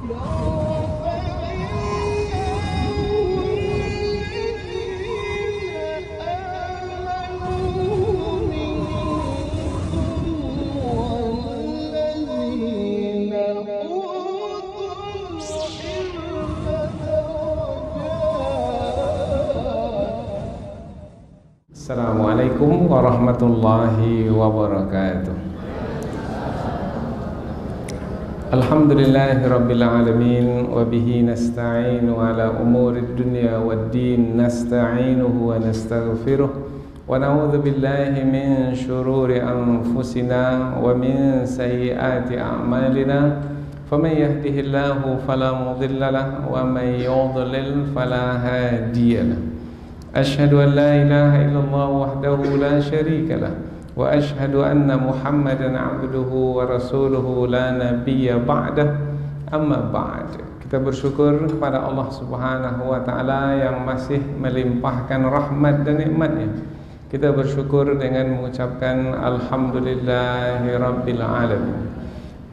Assalamualaikum warahmatullahi wabarakatuh. Alhamdulillahirabbil alamin wa bihi nasta'inu ala umurid dunya waddin nasta'inuhu wa nastaghfiruh wa na'udzu billahi min syururi anfusina wa min sayyiati a'malina faman yahdihillahu fala mudhillalah wa man yudlil fala hadiyalah. أشهد أن لا إله إلا الله وحده لا شريك له وأشهد أن محمدا عبده ورسوله لا نبي بعده أما بعد. Kita bersyukur kepada Allah Subhanahu wa Ta'ala yang masih melimpahkan rahmat dan nikmatnya. Kita bersyukur dengan mengucapkan Alhamdulillahirrabbilalamin.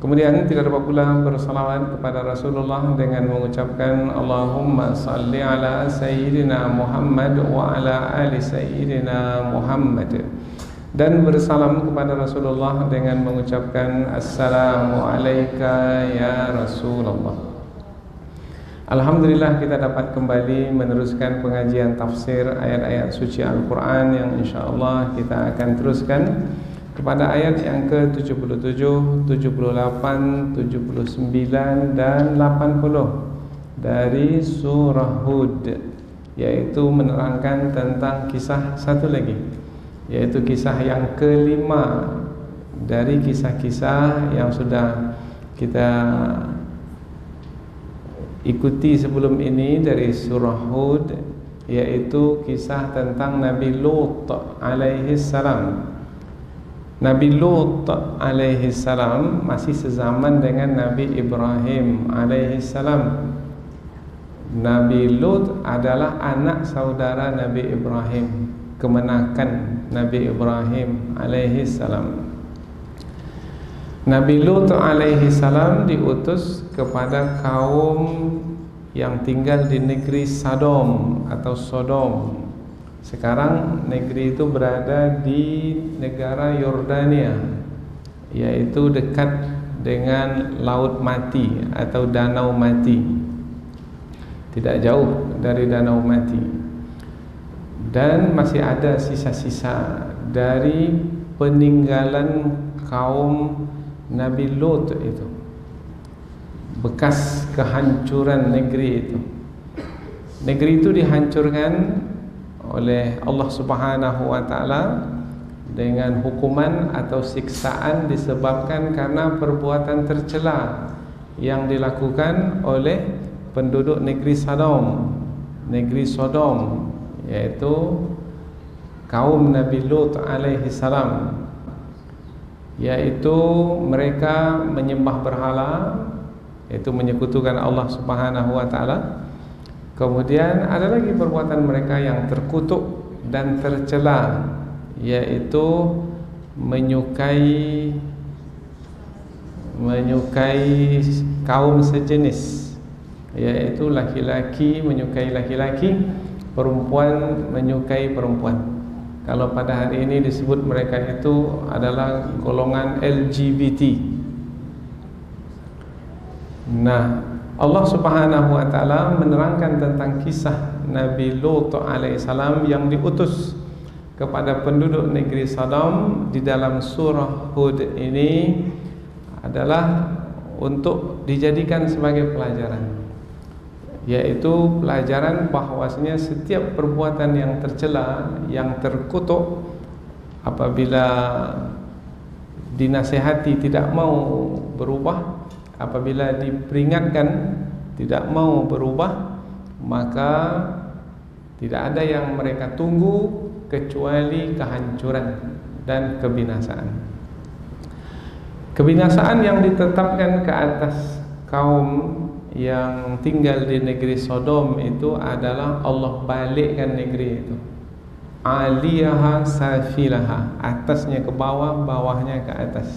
Kemudian tidak dapat pula bersalawat kepada Rasulullah dengan mengucapkan Allahumma salli ala Sayyidina Muhammad wa ala ali Sayyidina Muhammad, dan bersalam kepada Rasulullah dengan mengucapkan Assalamu alaika ya Rasulullah. Alhamdulillah kita dapat kembali meneruskan pengajian tafsir ayat-ayat suci Al-Quran yang insyaallah kita akan teruskan kepada ayat yang ke-77, 78, 79 dan 80 dari Surah Hud, yaitu menerangkan tentang kisah satu lagi, yaitu kisah yang kelima dari kisah-kisah yang sudah kita ikuti sebelum ini dari Surah Hud, yaitu kisah tentang Nabi Luth alaihi salam. Nabi Luth alaihi salam masih sezaman dengan Nabi Ibrahim alaihi salam. Nabi Luth adalah anak saudara Nabi Ibrahim, kemenakan Nabi Ibrahim alaihi salam. Nabi Luth alaihi salam diutus kepada kaum yang tinggal di negeri Sodom atau Sodom. Sekarang negeri itu berada di negara Yordania, yaitu dekat dengan Laut Mati atau Danau Mati, tidak jauh dari Danau Mati, dan masih ada sisa-sisa dari peninggalan kaum Nabi Luth itu, bekas kehancuran negeri itu. Negeri itu dihancurkan oleh Allah Subhanahu wa Ta'ala dengan hukuman atau siksaan disebabkan karena perbuatan tercela yang dilakukan oleh penduduk negeri Sodom, yaitu kaum Nabi Luth alaihi salam, yaitu mereka menyembah berhala, yaitu menyekutukan Allah Subhanahu wa Ta'ala. Kemudian ada lagi perbuatan mereka yang terkutuk dan tercela, yaitu menyukai kaum sejenis, yaitu laki-laki menyukai laki-laki, perempuan menyukai perempuan. Kalau pada hari ini disebut mereka itu adalah golongan LGBT. Nah, Allah Subhanahu wa Ta'ala menerangkan tentang kisah Nabi Luth alaihissalam yang diutus kepada penduduk negeri Sodom di dalam Surah Hud ini adalah untuk dijadikan sebagai pelajaran, yaitu pelajaran bahwasanya setiap perbuatan yang tercela, yang terkutuk, apabila dinasehati tidak mau berubah, apabila diperingatkan tidak mau berubah, maka tidak ada yang mereka tunggu kecuali kehancuran dan kebinasaan. Kebinasaan yang ditetapkan ke atas kaum yang tinggal di negeri Sodom itu adalah Allah balikkan negeri itu, aliyaha safilaha, atasnya ke bawah, bawahnya ke atas.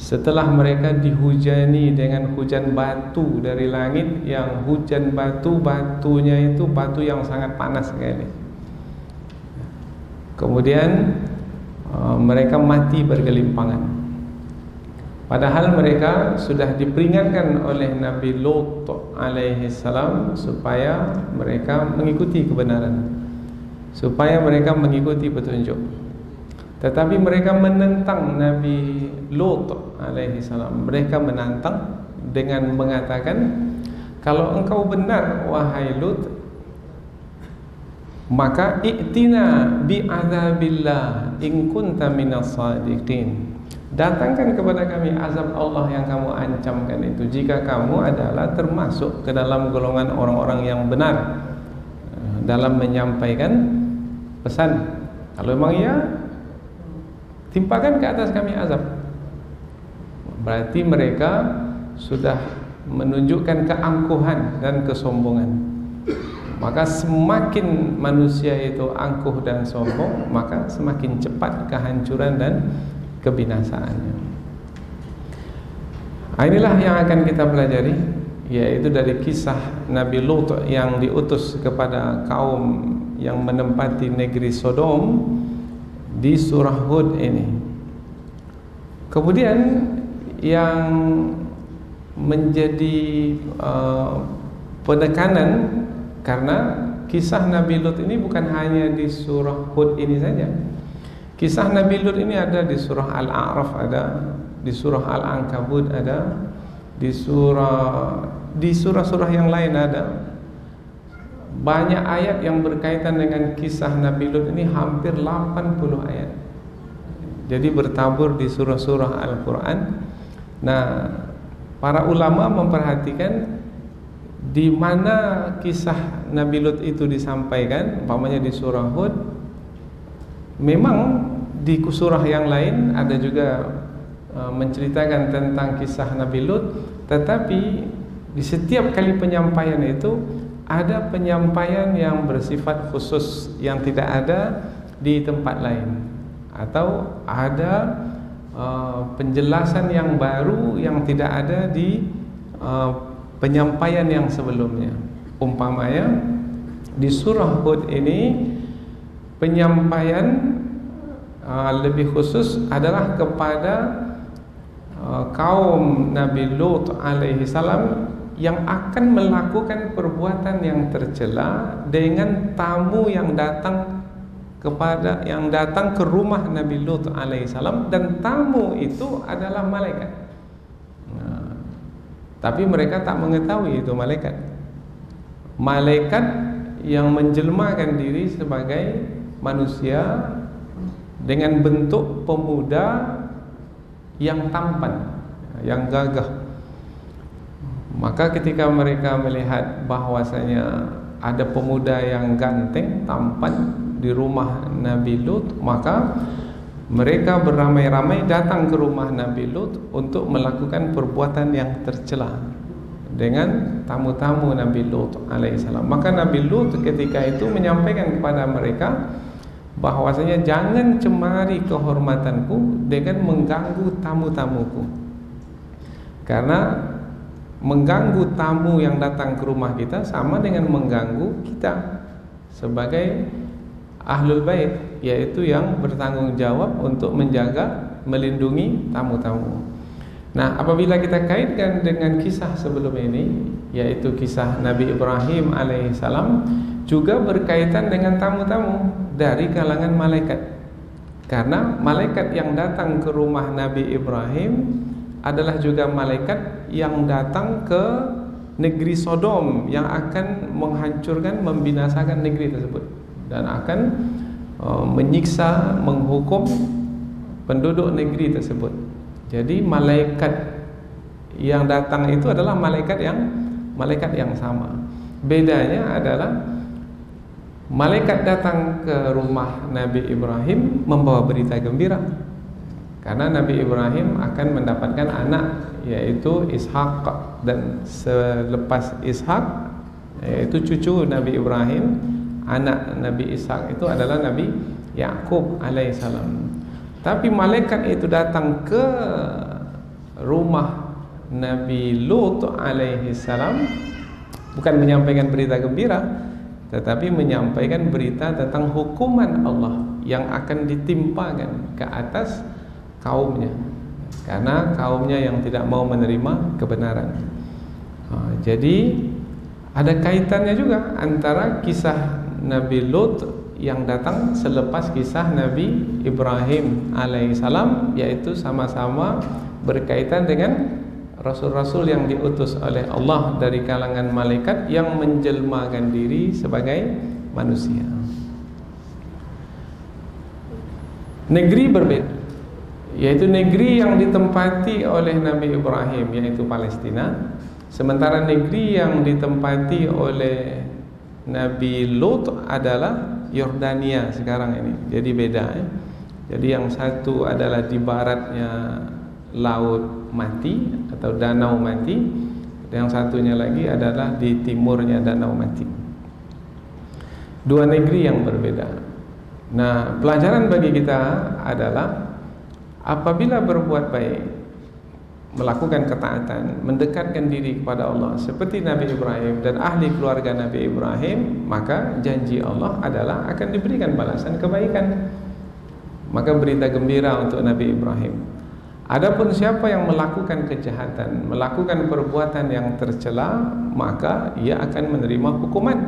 Setelah mereka dihujani dengan hujan batu dari langit, yang hujan batunya itu batu yang sangat panas sekali. Kemudian mereka mati bergelimpangan. Padahal mereka sudah diperingatkan oleh Nabi Luth alaihi salam supaya mereka mengikuti kebenaran, supaya mereka mengikuti petunjuk. Tetapi mereka menentang Nabi Luth alaihi salam. Mereka menantang dengan mengatakan, "Kalau engkau benar wahai Luth, maka i'tina bi'adzabillah in kunta minas shadiqin." Datangkan kepada kami azab Allah yang kamu ancamkan itu jika kamu adalah termasuk ke dalam golongan orang-orang yang benar dalam menyampaikan pesan. Kalau memang iya, timpakan ke atas kami azab. Berarti mereka sudah menunjukkan keangkuhan dan kesombongan. Maka semakin manusia itu angkuh dan sombong, maka semakin cepat kehancuran dan kebinasaannya. Inilah yang akan kita pelajari, yaitu dari kisah Nabi Luth yang diutus kepada kaum yang menempati negeri Sodom di surah Hud ini. Kemudian yang menjadi penekanan, karena kisah Nabi Luth ini bukan hanya di surah Hud ini saja. Kisah Nabi Luth ini ada di surah Al-A'raf, ada di surah Al-Ankabut, ada di surah-surah yang lain ada. Banyak ayat yang berkaitan dengan kisah Nabi Luth ini, hampir 80 ayat. Jadi bertabur di surah-surah Al-Quran. Nah, para ulama memperhatikan di mana kisah Nabi Luth itu disampaikan, umpamanya di surah Hud. Memang di surah yang lain ada juga menceritakan tentang kisah Nabi Luth, tetapi di setiap kali penyampaian itu ada penyampaian yang bersifat khusus yang tidak ada di tempat lain, atau ada penjelasan yang baru yang tidak ada di penyampaian yang sebelumnya. Umpamanya di surah Hud ini penyampaian lebih khusus adalah kepada kaum Nabi Luth alaihi salam yang akan melakukan perbuatan yang tercela dengan tamu yang datang ke rumah Nabi Luth alaihissalam, dan tamu itu adalah malaikat. Nah, tapi mereka tak mengetahui itu malaikat yang menjelmakan diri sebagai manusia dengan bentuk pemuda yang tampan, yang gagah. Maka ketika mereka melihat bahwasanya ada pemuda yang ganteng, tampan di rumah Nabi Luth, maka mereka beramai-ramai datang ke rumah Nabi Luth untuk melakukan perbuatan yang tercela dengan tamu-tamu Nabi Luth alaihissalam. Maka Nabi Luth ketika itu menyampaikan kepada mereka bahwasanya jangan cemari kehormatanku dengan mengganggu tamu-tamuku, karena mengganggu tamu yang datang ke rumah kita sama dengan mengganggu kita sebagai ahlul bait, yaitu yang bertanggung jawab untuk menjaga, melindungi tamu-tamu. Nah, apabila kita kaitkan dengan kisah sebelum ini, yaitu kisah Nabi Ibrahim alaihissalam, juga berkaitan dengan tamu-tamu dari kalangan malaikat, karena malaikat yang datang ke rumah Nabi Ibrahim adalah juga malaikat yang datang ke negeri Sodom yang akan menghancurkan, membinasakan negeri tersebut, dan akan menyiksa, menghukum penduduk negeri tersebut. Jadi malaikat yang datang itu adalah malaikat yang sama. Bedanya adalah malaikat datang ke rumah Nabi Ibrahim membawa berita gembira, karena Nabi Ibrahim akan mendapatkan anak, yaitu Ishak, dan selepas Ishak yaitu cucu Nabi Ibrahim, anak Nabi Ishak itu adalah Nabi Yakub alaihissalam. Tapi malaikat itu datang ke rumah Nabi Luth alaihi salam bukan menyampaikan berita gembira, tetapi menyampaikan berita tentang hukuman Allah yang akan ditimpakan ke atas kaumnya karena kaumnya yang tidak mau menerima kebenaran. Jadi ada kaitannya juga antara kisah Nabi Luth yang datang selepas kisah Nabi Ibrahim alaihissalam, yaitu sama-sama berkaitan dengan rasul-rasul yang diutus oleh Allah dari kalangan malaikat yang menjelmakan diri sebagai manusia. Negeri berbeda, yaitu negeri yang ditempati oleh Nabi Ibrahim, yaitu Palestina, sementara negeri yang ditempati oleh Nabi Luth adalah Yordania sekarang ini. Jadi beda ya. Jadi yang satu adalah di baratnya Laut Mati atau Danau Mati, yang satunya lagi adalah di timurnya Danau Mati. Dua negeri yang berbeda. Nah, pelajaran bagi kita adalah apabila berbuat baik, melakukan ketaatan, mendekatkan diri kepada Allah seperti Nabi Ibrahim dan ahli keluarga Nabi Ibrahim, maka janji Allah adalah akan diberikan balasan kebaikan. Maka berita gembira untuk Nabi Ibrahim. Adapun siapa yang melakukan kejahatan, melakukan perbuatan yang tercela, maka ia akan menerima hukuman,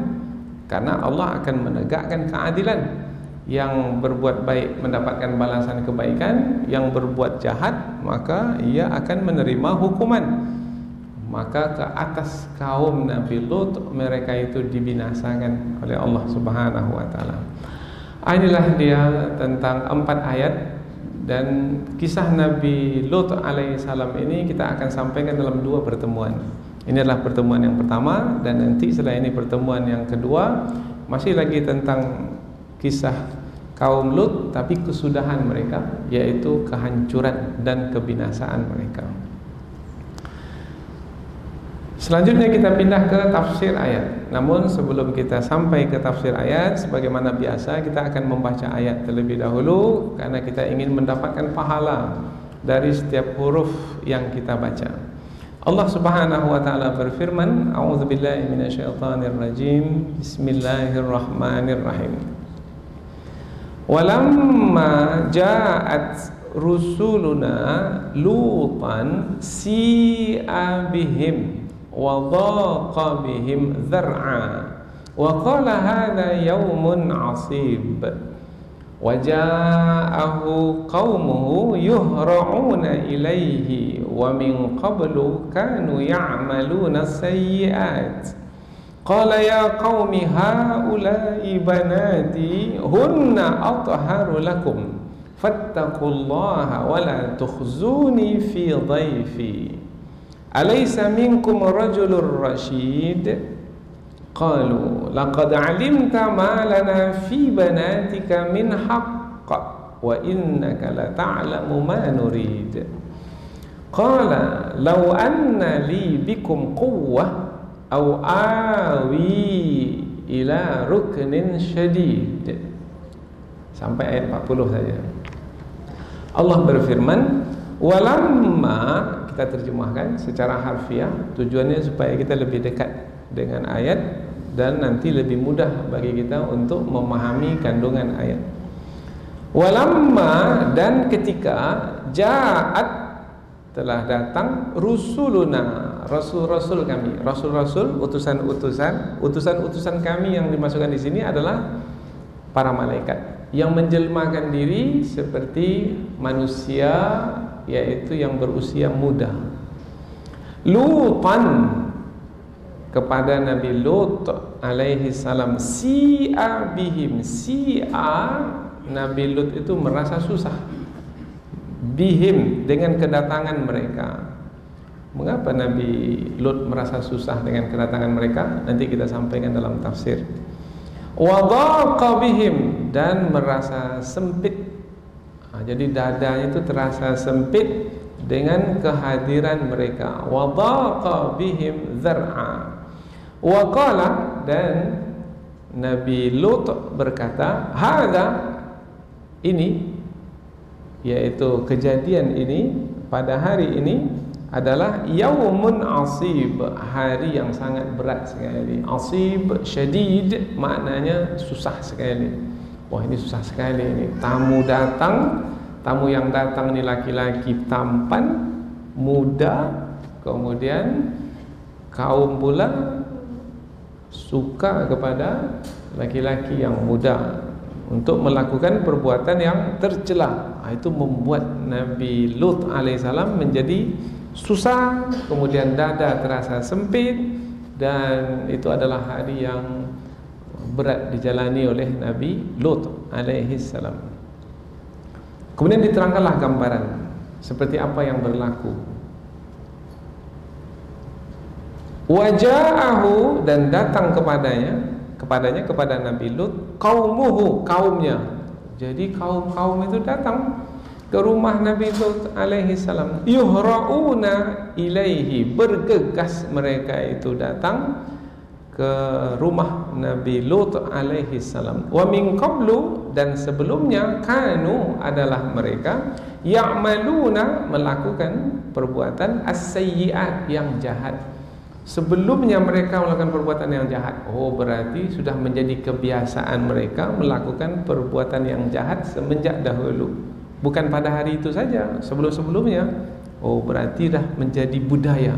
karena Allah akan menegakkan keadilan. Yang berbuat baik mendapatkan balasan kebaikan, yang berbuat jahat maka ia akan menerima hukuman. Maka ke atas kaum Nabi Luth, mereka itu dibinasakan oleh Allah Subhanahu wa taala. Inilah dia tentang 4 ayat. Dan kisah Nabi Luth alaihissalam ini kita akan sampaikan dalam 2 pertemuan. Ini adalah pertemuan yang pertama, dan nanti setelah ini pertemuan yang kedua, masih lagi tentang kisah kaum Luth, tapi kesudahan mereka, yaitu kehancuran dan kebinasaan mereka. Selanjutnya kita pindah ke tafsir ayat. Namun sebelum kita sampai ke tafsir ayat, sebagaimana biasa kita akan membaca ayat terlebih dahulu, karena kita ingin mendapatkan pahala dari setiap huruf yang kita baca. Allah Subhanahu wa taala berfirman, A'udzubillahi minasyaitonirrajim. Bismillahirrahmanirrahim. Walamma ja'at rusuluna Lutan si'a bihim وَضَاقَ بِهِمْ ذَرْعًا وَقَالَ هَذَا يَوْمٌ عَصِيبٌ وَجَاءَهُ قَوْمُهُ يُهْرَعُونَ إِلَيْهِ وَمِنْ قَبْلُ كَانُوا يَعْمَلُونَ السَّيِّئَاتِ قَالَ يَا قَوْمِ هَؤُلَاءِ بَنَاتِي هُنَّ أَطْهَرُ لَكُمْ فَاتَّقُوا اللَّهَ وَلَا تُخْزُونِي فِي ضَيْفِي Alaysa minkum rajulur rasyid? Qalu laqad alimta ma lana fi banatika min haqq wa innaka la ta'lamu ma nurid. Qala law anna li bikum quwwah aw awi ila ruknin syadid. Sampai ayat 40 saja. Allah berfirman, walamma, kita terjemahkan secara harfiah, tujuannya supaya kita lebih dekat dengan ayat dan nanti lebih mudah bagi kita untuk memahami kandungan ayat. Walamma, dan ketika, ja'at, telah datang, rusuluna, rasul-rasul kami, rasul-rasul, utusan-utusan kami yang dimasukkan di sini adalah para malaikat yang menjelmakan diri seperti manusia, yaitu yang berusia muda. Lutan, kepada Nabi Luth alaihi salam. Si'a bihim, si'a, Nabi Luth itu merasa susah, bihim, dengan kedatangan mereka. Mengapa Nabi Luth merasa susah dengan kedatangan mereka? Nanti kita sampaikan dalam tafsir. Wadhaqa bihim, dan merasa sempit. Jadi dadanya itu terasa sempit dengan kehadiran mereka. Wadhaqa bihim dzar'a. Wa qala, dan Nabi Luth berkata, hadza, ini, yaitu kejadian ini, pada hari ini adalah yaumun asib, hari yang sangat berat sekali. Asib, syadid, maknanya susah sekali. Wah, ini susah sekali ini. Tamu datang, tamu yang datang ini laki-laki tampan, muda, kemudian kaum pula suka kepada laki-laki yang muda untuk melakukan perbuatan yang tercela. Itu membuat Nabi Luth alaihissalam menjadi susah, kemudian dada terasa sempit, dan itu adalah hari yang berat dijalani oleh Nabi Luth alaihissalam. Kemudian diterangkanlah gambaran seperti apa yang berlaku. Waja'ahu, dan datang kepadanya kepada Nabi Luth qaumuhu, kaumnya. Jadi kaum-kaum itu datang ke rumah Nabi Luth alaihi salam. Yuhra'una ilaihi, bergegas mereka itu datang ke rumah Nabi Luth alaihi salam. Wa min qablu, dan sebelumnya kanu adalah mereka ya'maluna, melakukan perbuatan as-sayyi'at, yang jahat. Sebelumnya mereka melakukan perbuatan yang jahat. Oh, berarti sudah menjadi kebiasaan mereka melakukan perbuatan yang jahat semenjak dahulu. Bukan pada hari itu saja, sebelum-sebelumnya. Oh, berarti dah menjadi budaya,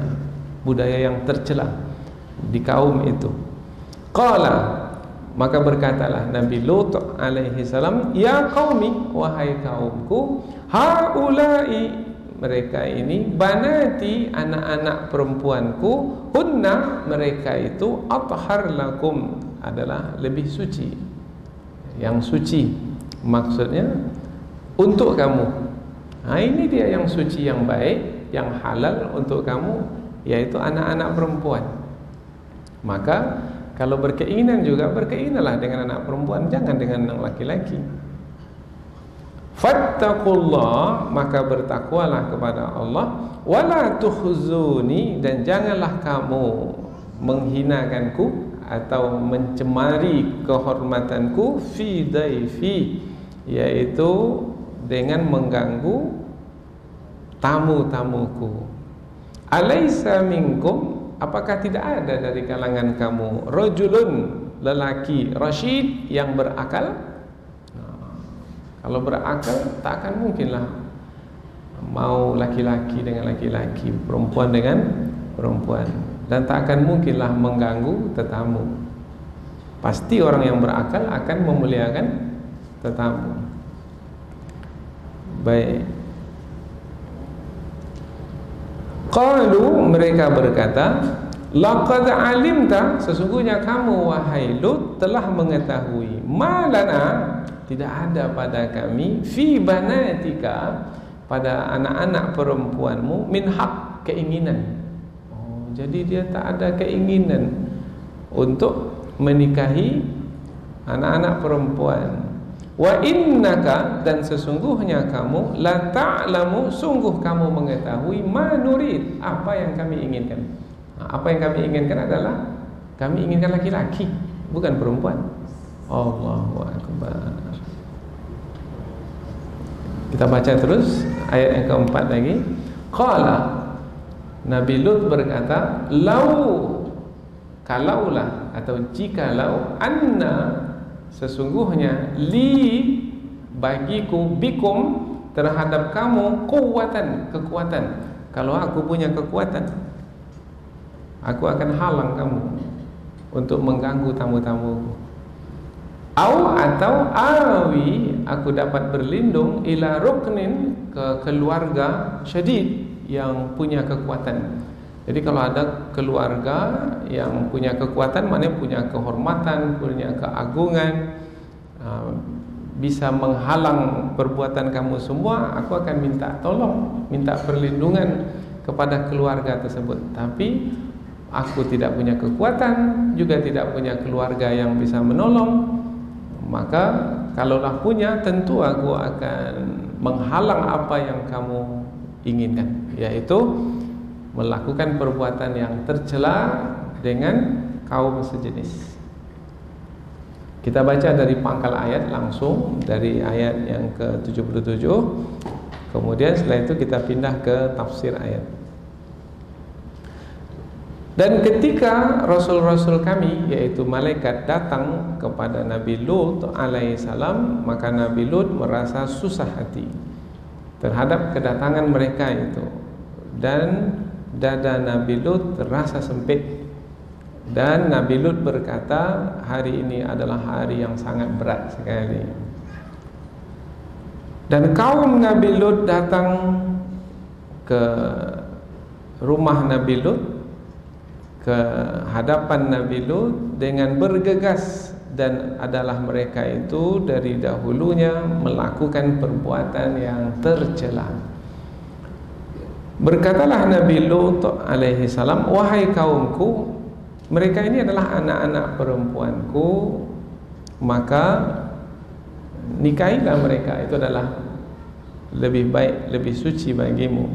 budaya yang tercela di kaum itu. Qala, maka berkatalah Nabi Luth alaihi salam, ya qaumi, wahai kaumku, haula'i, mereka ini, banati, anak-anak perempuanku, hunna, mereka itu athhar lakum, adalah lebih suci, yang suci maksudnya untuk kamu. Nah, ini dia yang suci, yang baik, yang halal untuk kamu, yaitu anak-anak perempuan. Maka kalau berkeinginan juga, berkeinginanlah dengan anak perempuan, jangan dengan anak laki-laki. Fattaqullah, maka bertakwalah kepada Allah. Wala tuhzuni, dan janganlah kamu menghinakanku atau mencemari kehormatanku, fi daifi, yaitu dengan mengganggu tamu-tamuku. Alaisa minkum, apakah tidak ada dari kalangan kamu rajulun, lelaki rasyid, yang berakal? Kalau berakal, tak akan mungkinlah mau laki-laki dengan laki-laki, perempuan dengan perempuan, dan tak akan mungkinlah mengganggu tetamu. Pasti orang yang berakal akan memuliakan tetamu. Baik. Qalu, mereka berkata, laqad alimta, sesungguhnya kamu wahai Luth telah mengetahui, malana, tidak ada pada kami, fi banatika, pada anak-anak perempuanmu, min hak, keinginan. Oh, jadi dia tak ada keinginan untuk menikahi anak-anak perempuan. Wa innaka, dan sesungguhnya kamu, la ta'lamu, sungguh kamu mengetahui, ma nurid, apa yang kami inginkan. Nah, apa yang kami inginkan adalah kami inginkan laki-laki, bukan perempuan. Allahu Akbar. Kita baca terus ayat yang keempat lagi. Qala, Nabi Luth berkata, lau, kalaulah atau jikalau, anna, sesungguhnya, li, bagiku, bikum, terhadap kamu, kuwatan, kekuatan. Kalau aku punya kekuatan, aku akan halang kamu untuk mengganggu tamu-tamuku. Atau awi, aku dapat berlindung, ila ruknin, ke keluarga syadid, yang punya kekuatan. Jadi kalau ada keluarga yang punya kekuatan, maknanya punya kehormatan, punya keagungan, bisa menghalang perbuatan kamu semua, aku akan minta tolong, minta perlindungan kepada keluarga tersebut. Tapi aku tidak punya kekuatan, juga tidak punya keluarga yang bisa menolong. Maka kalaulah punya, tentu aku akan menghalang apa yang kamu inginkan, yaitu melakukan perbuatan yang tercela dengan kaum sejenis. Kita baca dari pangkal ayat langsung, dari ayat yang ke-77. Kemudian setelah itu kita pindah ke tafsir ayat. Dan ketika rasul-rasul kami, yaitu malaikat, datang kepada Nabi Luth alaihissalam, maka Nabi Luth merasa susah hati terhadap kedatangan mereka itu, dan dada Nabi Luth terasa sempit. Dan Nabi Luth berkata, hari ini adalah hari yang sangat berat sekali. Dan kaum Nabi Luth datang ke rumah Nabi Luth, ke hadapan Nabi Luth dengan bergegas, dan adalah mereka itu dari dahulunya melakukan perbuatan yang tercela. Berkatalah Nabi Luth alaihi salam, wahai kaumku, mereka ini adalah anak-anak perempuanku, maka nikahilah mereka, itu adalah lebih baik, lebih suci bagimu.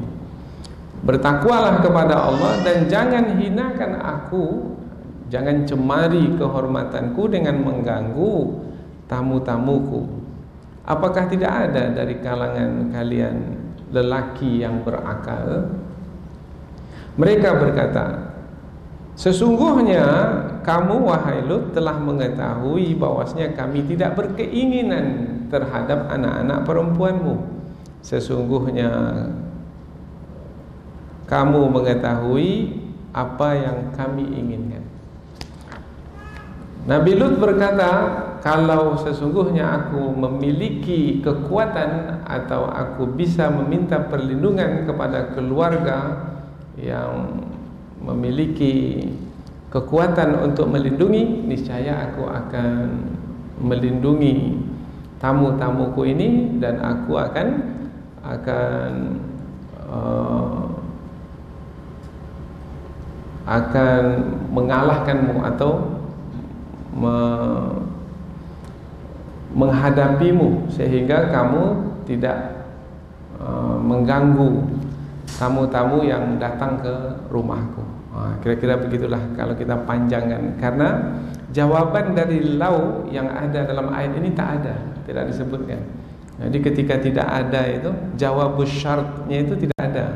Bertakwalah kepada Allah dan jangan hinakan aku, jangan cemari kehormatanku dengan mengganggu tamu-tamuku. Apakah tidak ada dari kalangan kalian lelaki yang berakal? Mereka berkata, sesungguhnya kamu, wahai Luth, telah mengetahui bahwasanya kami tidak berkeinginan terhadap anak-anak perempuanmu. Sesungguhnya kamu mengetahui apa yang kami inginkan. Nabi Luth berkata, kalau sesungguhnya aku memiliki kekuatan atau aku bisa meminta perlindungan kepada keluarga yang memiliki kekuatan untuk melindungi, niscaya aku akan melindungi tamu-tamuku ini, dan aku akan mengalahkanmu atau menghadapimu sehingga kamu tidak mengganggu tamu-tamu yang datang ke rumahku. Kira-kira begitulah kalau kita panjangkan, karena jawaban dari lau yang ada dalam ayat ini tak ada, tidak disebutkan. Jadi ketika tidak ada itu, jawabus syartnya itu tidak ada.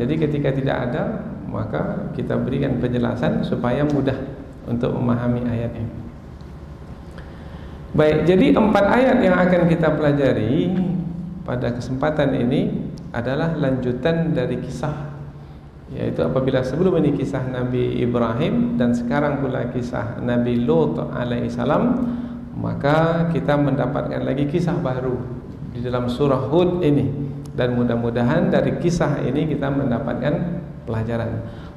Jadi ketika tidak ada, maka kita berikan penjelasan supaya mudah untuk memahami ayatnya. Baik, jadi 4 ayat yang akan kita pelajari pada kesempatan ini adalah lanjutan dari kisah, yaitu apabila sebelum ini kisah Nabi Ibrahim dan sekarang pula kisah Nabi Luth alaihissalam, maka kita mendapatkan lagi kisah baru di dalam surah Hud ini. Dan mudah-mudahan dari kisah ini kita mendapatkan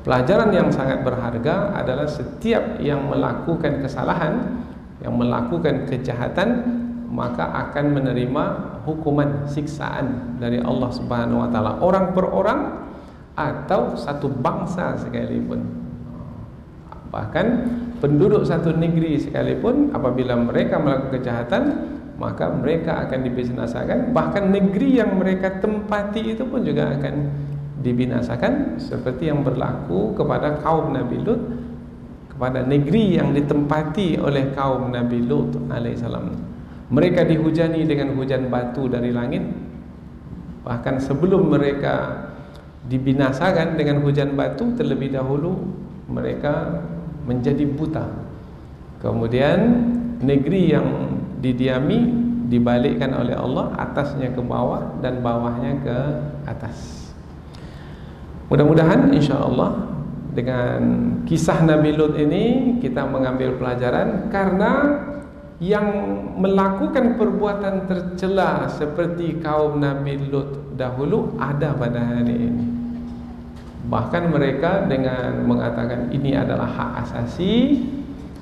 pelajaran yang sangat berharga. Adalah setiap yang melakukan kesalahan, yang melakukan kejahatan, maka akan menerima hukuman siksaan dari Allah Subhanahu wa taala, orang per orang atau satu bangsa sekalipun. Bahkan penduduk satu negeri sekalipun, apabila mereka melakukan kejahatan, maka mereka akan dibinasakan. Bahkan negeri yang mereka tempati itu pun juga akan dibinasakan, seperti yang berlaku kepada kaum Nabi Luth, kepada negeri yang ditempati oleh kaum Nabi Luth alaihissalam. Mereka dihujani dengan hujan batu dari langit. Bahkan sebelum mereka dibinasakan dengan hujan batu, terlebih dahulu mereka menjadi buta. Kemudian negeri yang didiami dibalikkan oleh Allah, atasnya ke bawah dan bawahnya ke atas. Mudah-mudahan insyaAllah dengan kisah Nabi Luth ini kita mengambil pelajaran, karena yang melakukan perbuatan tercela seperti kaum Nabi Luth dahulu ada pada hari ini. Bahkan mereka dengan mengatakan ini adalah hak asasi,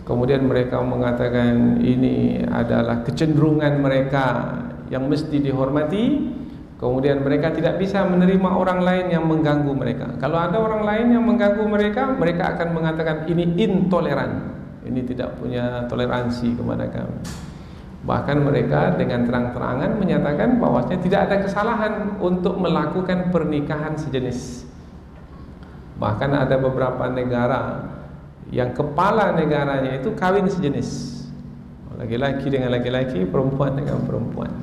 kemudian mereka mengatakan ini adalah kecenderungan mereka yang mesti dihormati. Kemudian mereka tidak bisa menerima orang lain yang mengganggu mereka. Kalau ada orang lain yang mengganggu mereka, mereka akan mengatakan ini intoleran, ini tidak punya toleransi kepada kami. Bahkan mereka dengan terang-terangan menyatakan bahwasanya tidak ada kesalahan untuk melakukan pernikahan sejenis. Bahkan ada beberapa negara yang kepala negaranya itu kawin sejenis, laki-laki dengan laki-laki, perempuan dengan perempuan.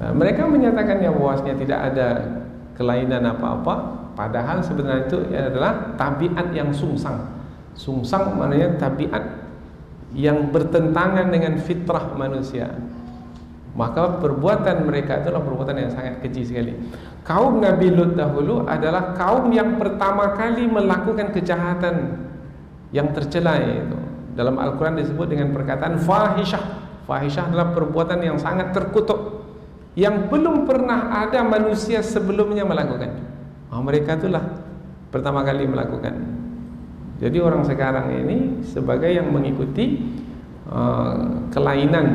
Mereka menyatakannya bahwasanya tidak ada kelainan apa-apa, padahal sebenarnya itu adalah tabiat yang sungsang. Sungsang maknanya tabiat yang bertentangan dengan fitrah manusia. Maka perbuatan mereka itulah perbuatan yang sangat keji sekali. Kaum Nabi Luth dahulu adalah kaum yang pertama kali melakukan kejahatan yang tercela itu. Dalam Al-Quran disebut dengan perkataan fahishah. Fahishah adalah perbuatan yang sangat terkutuk, yang belum pernah ada manusia sebelumnya melakukan. Mereka itulah pertama kali melakukan. Jadi orang sekarang ini sebagai yang mengikuti kelainan,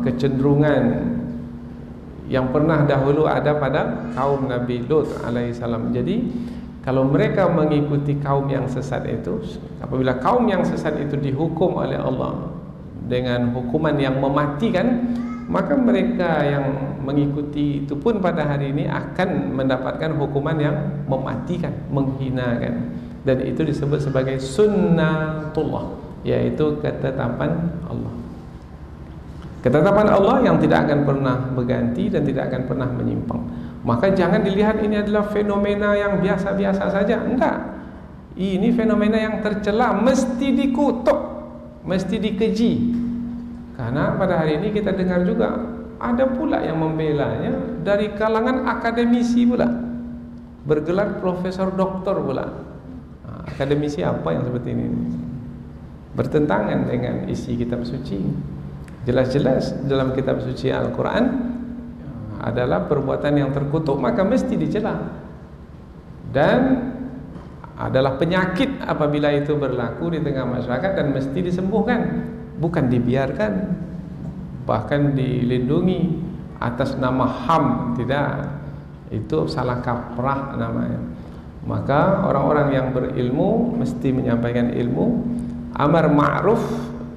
kecenderungan yang pernah dahulu ada pada kaum Nabi Luth alaihissalam. Jadi kalau mereka mengikuti kaum yang sesat itu, apabila kaum yang sesat itu dihukum oleh Allah dengan hukuman yang mematikan, maka mereka yang mengikuti itu pun pada hari ini akan mendapatkan hukuman yang mematikan, menghinakan. Dan itu disebut sebagai sunnatullah, yaitu ketetapan Allah. Ketetapan Allah yang tidak akan pernah berganti dan tidak akan pernah menyimpang. Maka jangan dilihat ini adalah fenomena yang biasa-biasa saja. Enggak, ini fenomena yang tercela, mesti dikutuk, mesti dikeji. Karena pada hari ini kita dengar juga ada pula yang membelanya dari kalangan akademisi pula, bergelar profesor doktor pula. Akademisi apa yang seperti ini? Bertentangan dengan isi kitab suci. Jelas-jelas dalam kitab suci Al-Quran adalah perbuatan yang terkutuk, maka mesti dicela. Dan adalah penyakit apabila itu berlaku di tengah masyarakat dan mesti disembuhkan, bukan dibiarkan, bahkan dilindungi atas nama HAM. Tidak, itu salah kaprah namanya. Maka orang-orang yang berilmu mesti menyampaikan ilmu. Amar ma'ruf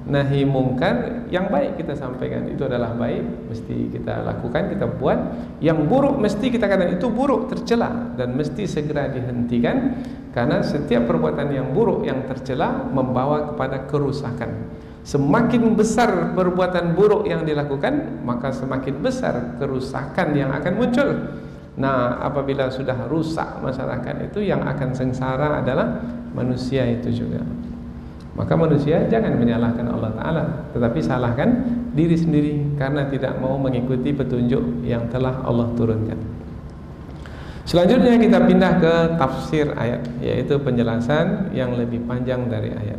nahi mungkar, yang baik kita sampaikan, itu adalah baik, mesti kita lakukan, kita buat. Yang buruk mesti kita katakan itu buruk, tercela, dan mesti segera dihentikan. Karena setiap perbuatan yang buruk, yang tercela, membawa kepada kerusakan. Semakin besar perbuatan buruk yang dilakukan, maka semakin besar kerusakan yang akan muncul. Nah, apabila sudah rusak masyarakat itu, yang akan sengsara adalah manusia itu juga. Maka manusia jangan menyalahkan Allah Ta'ala, tetapi salahkan diri sendiri karena tidak mau mengikuti petunjuk yang telah Allah turunkan. Selanjutnya kita pindah ke tafsir ayat, yaitu penjelasan yang lebih panjang dari ayat.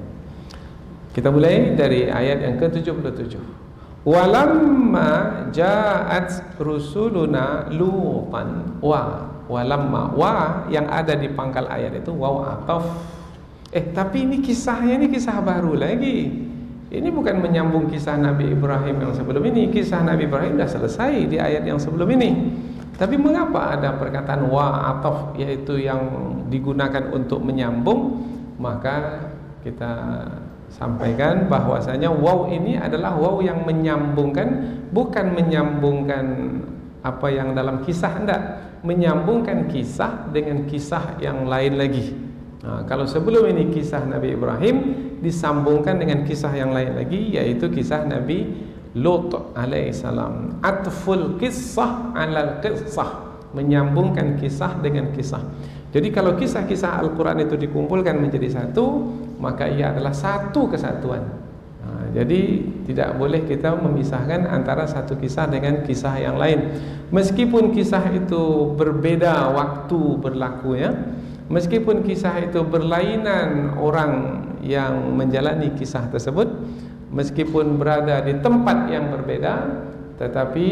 Kita mulai dari ayat yang ke-77. Walamma ja'at rusuluna lutan wa. Walamma wa yang ada di pangkal ayat itu waw ataf. Tapi ini kisahnya, ini kisah baru lagi. Ini bukan menyambung kisah Nabi Ibrahim yang sebelum ini. Kisah Nabi Ibrahim sudah selesai di ayat yang sebelum ini. Tapi mengapa ada perkataan wa'ataf, yaitu yang digunakan untuk menyambung? Maka kita sampaikan bahwasanya waw ini adalah waw yang menyambungkan, bukan menyambungkan apa yang dalam kisah, enggak. Menyambungkan kisah dengan kisah yang lain lagi. Nah, kalau sebelum ini kisah Nabi Ibrahim disambungkan dengan kisah yang lain lagi, yaitu kisah Nabi Luth alaihissalam. Atful kisah alal kisah, menyambungkan kisah dengan kisah. Jadi kalau kisah-kisah Al-Quran itu dikumpulkan menjadi satu, maka ia adalah satu kesatuan. Jadi tidak boleh kita memisahkan antara satu kisah dengan kisah yang lain. Meskipun kisah itu berbeda waktu berlakunya, meskipun kisah itu berlainan orang yang menjalani kisah tersebut, meskipun berada di tempat yang berbeda, tetapi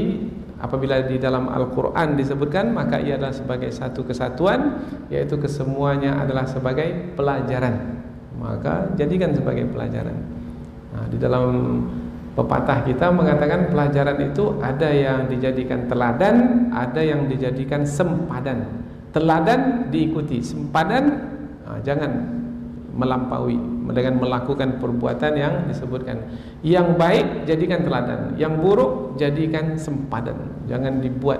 apabila di dalam Al-Quran disebutkan, maka ia adalah sebagai satu kesatuan, yaitu kesemuanya adalah sebagai pelajaran. Maka jadikan sebagai pelajaran. Nah, di dalam pepatah kita mengatakan pelajaran itu ada yang dijadikan teladan, ada yang dijadikan sempadan. Teladan diikuti, sempadan jangan melampaui dengan melakukan perbuatan yang disebutkan. Yang baik jadikan teladan, yang buruk jadikan sempadan, jangan dibuat.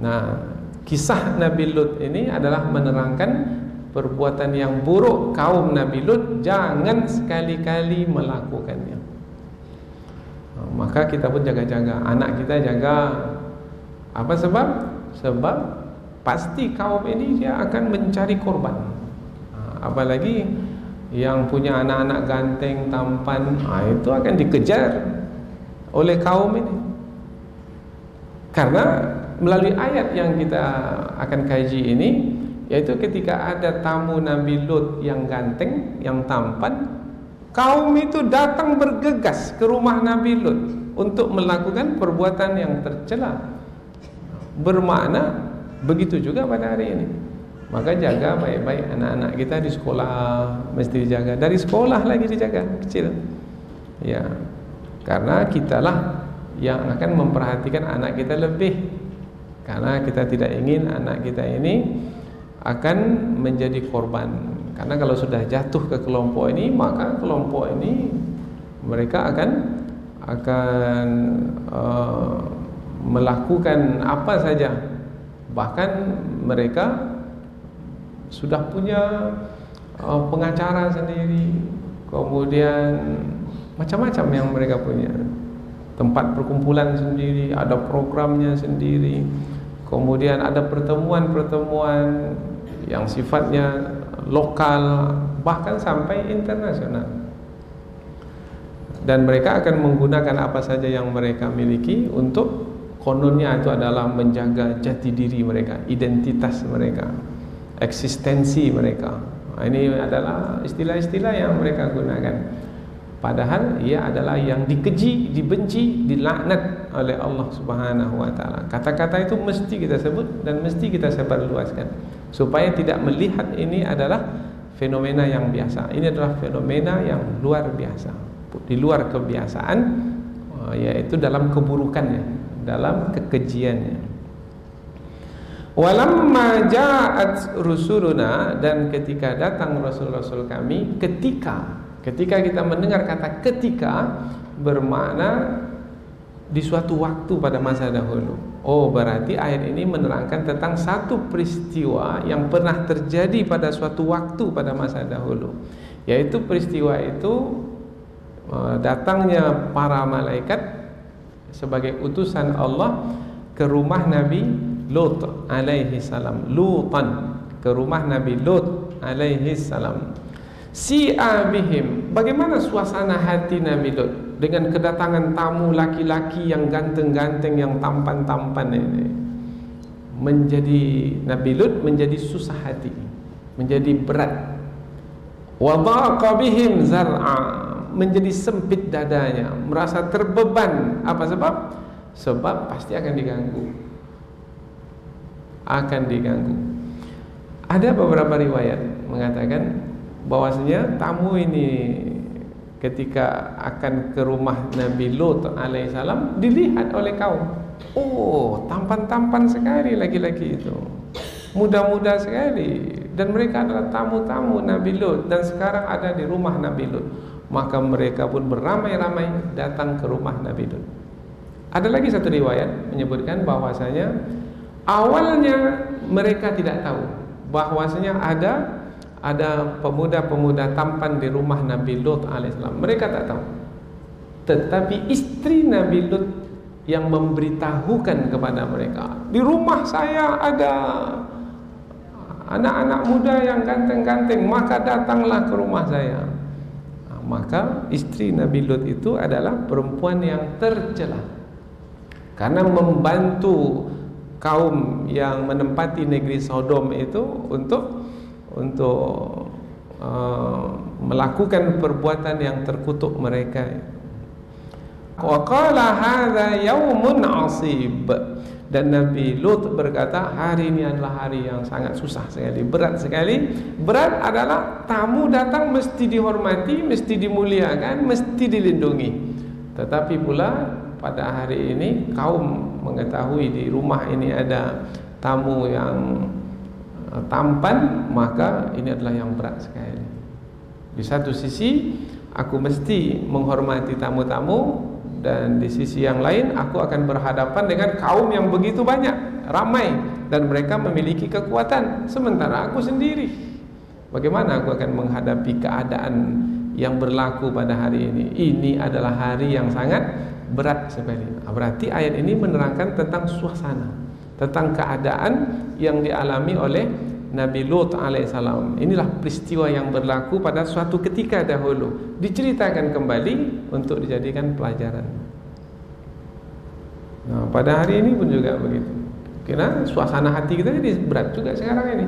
Nah, kisah Nabi Luth ini adalah menerangkan perbuatan yang buruk kaum Nabi Luth, jangan sekali-kali melakukannya. Maka kita pun jaga-jaga, anak kita jaga. Apa sebab? Sebab pasti kaum ini dia akan mencari korban. Apalagi yang punya anak-anak ganteng, tampan, itu akan dikejar oleh kaum ini. Karena melalui ayat yang kita akan kaji ini, yaitu ketika ada tamu Nabi Luth yang ganteng, yang tampan, kaum itu datang bergegas ke rumah Nabi Luth untuk melakukan perbuatan yang tercela. Bermakna begitu juga pada hari ini. Maka jaga baik-baik anak-anak kita di sekolah, mesti dijaga. Dari sekolah lagi dijaga, kecil. Ya, karena kitalah yang akan memperhatikan anak kita lebih. Karena kita tidak ingin anak kita ini akan menjadi korban. Karena kalau sudah jatuh ke kelompok ini, maka kelompok ini mereka akan melakukan apa saja. Bahkan mereka sudah punya pengacara sendiri, kemudian macam-macam yang mereka punya, tempat perkumpulan sendiri, ada programnya sendiri, kemudian ada pertemuan-pertemuan yang sifatnya lokal, bahkan sampai internasional. Dan mereka akan menggunakan apa saja yang mereka miliki untuk kononnya itu adalah menjaga jati diri mereka, identitas mereka, eksistensi mereka. Nah, ini adalah istilah-istilah yang mereka gunakan. Padahal ia adalah yang dikeji, dibenci, dilaknat oleh Allah Subhanahu Wa Taala. Kata-kata itu mesti kita sebut dan mesti kita sebarluaskan supaya tidak melihat ini adalah fenomena yang biasa. Ini adalah fenomena yang luar biasa, di luar kebiasaan, yaitu dalam keburukannya, dalam kekejiannya. Walamma ja'at rusuluna, dan ketika datang rasul-rasul kami, ketika kita mendengar kata ketika, bermakna di suatu waktu pada masa dahulu. Oh, berarti ayat ini menerangkan tentang satu peristiwa yang pernah terjadi pada suatu waktu pada masa dahulu, yaitu peristiwa itu datangnya para malaikat sebagai utusan Allah ke rumah Nabi Lut alaihi salam, Lutan, ke rumah Nabi Lut alaihi salam. Si'abihim, bagaimana suasana hati Nabi Lut dengan kedatangan tamu laki-laki yang ganteng-ganteng, yang tampan-tampan ini? Menjadi Nabi Lut menjadi susah hati, menjadi berat. Wadhaqa bihim zar'a, menjadi sempit dadanya, merasa terbeban. Apa sebab? Sebab pasti akan diganggu. Ada beberapa riwayat mengatakan bahwasanya tamu ini ketika akan ke rumah Nabi Lut alaihissalam dilihat oleh kaum. Oh, tampan-tampan sekali laki-laki itu, muda-muda sekali, dan mereka adalah tamu-tamu Nabi Lut dan sekarang ada di rumah Nabi Lut. Maka mereka pun beramai-ramai datang ke rumah Nabi Lut. Ada lagi satu riwayat menyebutkan bahwasanya awalnya mereka tidak tahu bahwasanya ada pemuda-pemuda tampan di rumah Nabi Lut alaihissalam. Mereka tak tahu. Tetapi istri Nabi Lut yang memberitahukan kepada mereka, di rumah saya ada anak-anak muda yang ganteng-ganteng, maka datanglah ke rumah saya. Nah, maka istri Nabi Lut itu adalah perempuan yang tercela karena membantu kaum yang menempati negeri Sodom itu untuk melakukan perbuatan yang terkutuk mereka. Wa qala hadza yaumun asib, dan Nabi Lut berkata hari ini adalah hari yang sangat susah sekali, berat sekali. Berat adalah tamu datang mesti dihormati, mesti dimuliakan, mesti dilindungi. Tetapi pula pada hari ini kaum mengetahui di rumah ini ada tamu yang tampan, maka ini adalah yang berat sekali. Di satu sisi aku mesti menghormati tamu-tamu, dan di sisi yang lain aku akan berhadapan dengan kaum yang begitu banyak, ramai, dan mereka memiliki kekuatan, sementara aku sendiri. Bagaimana aku akan menghadapi keadaan yang berlaku pada hari ini. Ini adalah hari yang sangat berat sekali. Berarti ayat ini menerangkan tentang suasana, tentang keadaan yang dialami oleh Nabi Luth alaihissalam. Inilah peristiwa yang berlaku pada suatu ketika dahulu, diceritakan kembali untuk dijadikan pelajaran. Nah, pada hari ini pun juga begitu. Karena suasana hati kita jadi berat juga sekarang ini.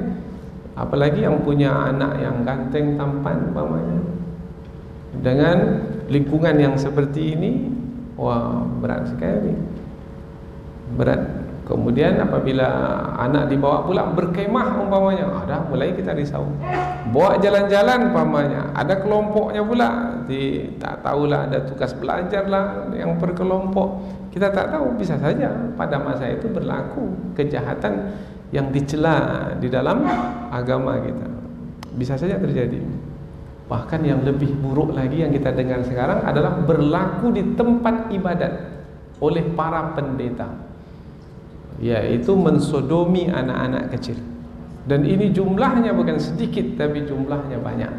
Apalagi yang punya anak yang ganteng, tampan umpamanya, dengan lingkungan yang seperti ini, wah berat sekali, berat. Kemudian apabila anak dibawa pula berkemah umpamanya, ada mulai kita risau. Bawa jalan-jalan umpamanya, ada kelompoknya pula, tak tahulah ada tugas belajar lah yang berkelompok. Kita tak tahu, bisa saja pada masa itu berlaku kejahatan yang dicela di dalam agama kita. Bisa saja terjadi. Bahkan yang lebih buruk lagi yang kita dengar sekarang adalah berlaku di tempat ibadat oleh para pendeta, yaitu mensodomi anak-anak kecil. Dan ini jumlahnya bukan sedikit, tapi jumlahnya banyak.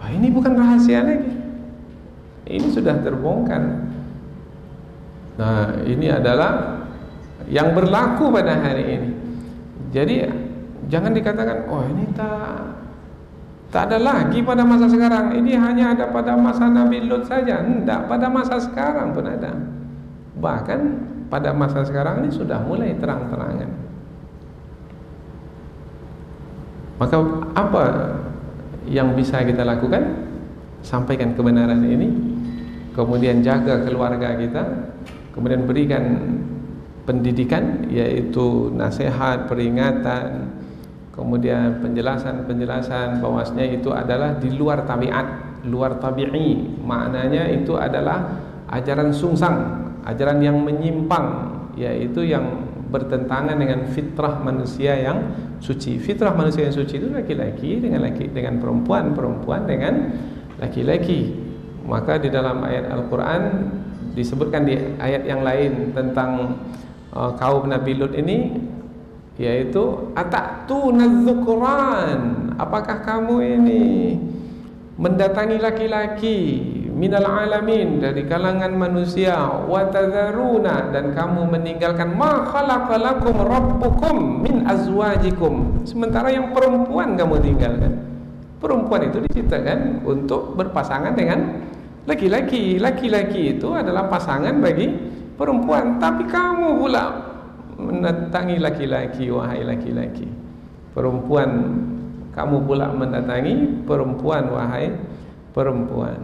Wah, ini bukan rahasia lagi, ini sudah terbongkar. Nah, ini adalah yang berlaku pada hari ini. Jadi jangan dikatakan, oh ini tak ada lagi pada masa sekarang, ini hanya ada pada masa Nabi Luth saja. Tidak, pada masa sekarang pun ada. Bahkan pada masa sekarang ini sudah mulai terang-terangan. Maka apa yang bisa kita lakukan? Sampaikan kebenaran ini, kemudian jaga keluarga kita, kemudian berikan pendidikan, yaitu nasihat, peringatan, kemudian penjelasan-penjelasan bahwasanya itu adalah di luar tabiat, luar tabi'i. Maknanya itu adalah ajaran sungsang, ajaran yang menyimpang, yaitu yang bertentangan dengan fitrah manusia yang suci. Fitrah manusia yang suci itu laki-laki dengan perempuan, perempuan dengan laki-laki. Maka di dalam ayat Al-Quran disebutkan di ayat yang lain tentang kaum Nabi Luth ini, yaitu Ata'tunadzukuran, apakah kamu ini mendatangi laki-laki minal alamin, dari kalangan manusia, wa tadharuna, dan kamu meninggalkan ma khalaqalakum rabbukum min azwajikum, sementara yang perempuan kamu tinggalkan. Perempuan itu diciptakan untuk berpasangan dengan laki-laki, laki-laki itu adalah pasangan bagi perempuan, tapi kamu pula mendatangi laki-laki. Wahai laki-laki, perempuan, kamu pula mendatangi perempuan, wahai perempuan.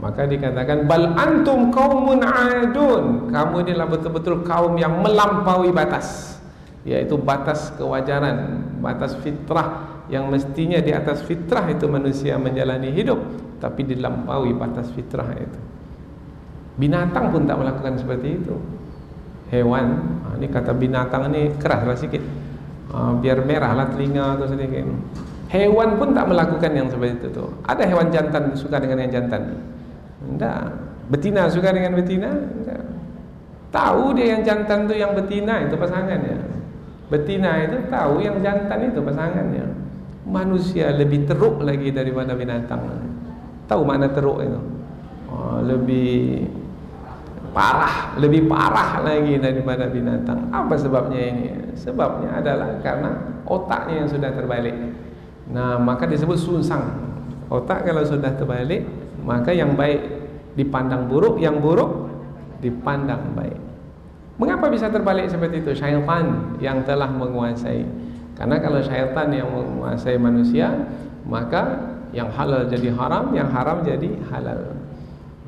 Maka dikatakan bal antum qaumun 'adun, kamu inilah betul-betul kaum yang melampaui batas, yaitu batas kewajaran, batas fitrah, yang mestinya di atas fitrah itu manusia menjalani hidup, tapi dilampaui batas fitrah itu. Binatang pun tak melakukan seperti itu. Hewan, ini kata binatang ini keraslah sedikit, biar merahlah telinga atau sedikit. Hewan pun tak melakukan yang seperti itu tuh. Ada hewan jantan suka dengan yang jantan? Enggak. Betina suka dengan betina? Enggak. Tahu dia yang jantan itu, yang betina itu pasangannya. Betina itu tahu yang jantan itu pasangannya. Manusia lebih teruk lagi daripada binatang. Tahu mana teruk itu? Oh, lebih parah lagi daripada binatang. Apa sebabnya ini? Sebabnya adalah karena otaknya yang sudah terbalik. Nah, maka disebut sungsang. Otak kalau sudah terbalik, maka yang baik dipandang buruk, yang buruk dipandang baik. Mengapa bisa terbalik seperti itu? Syaitan yang telah menguasai. Karena kalau syaitan yang menguasai manusia, maka yang halal jadi haram, yang haram jadi halal.